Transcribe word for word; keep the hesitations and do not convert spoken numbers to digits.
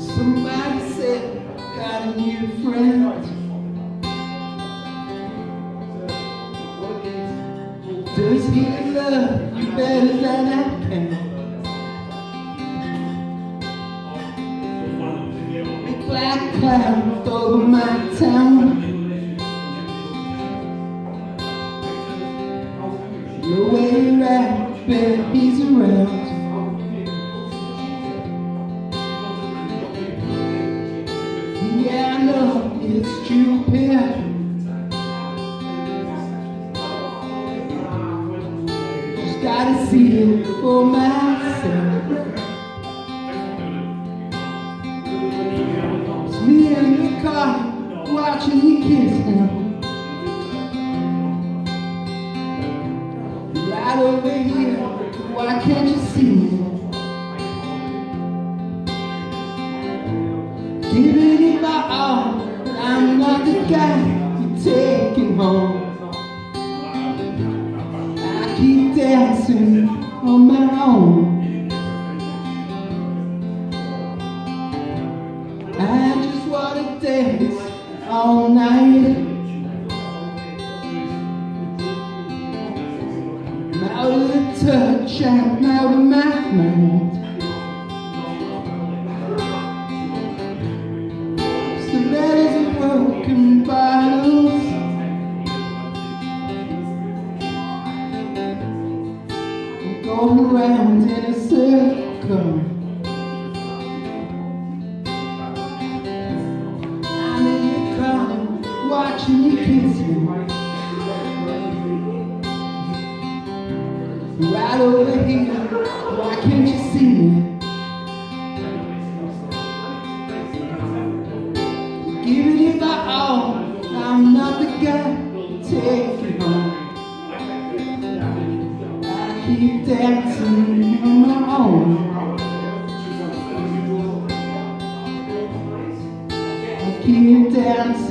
Somebody said, got a new friend. Just get in love, you better than I can. The cloud clouds over my town. No way right, better he's around. Yeah, I know it's stupid. Just gotta see it for myself. It's me in the car watching you kiss now. Right over here, why can't you see it? Giving it my all, but I'm not the guy you're taking home. I keep dancing on my own. I just wanna dance all night. I'm out of the touch, I'm out of my mind. Broken bottles, I'm going around in a circle. I'm in your car, watching you kiss me. Right over here, why can't you see me? Giving it my all, I'm not the guy to take it home. I keep dancing on my own. I keep dancing.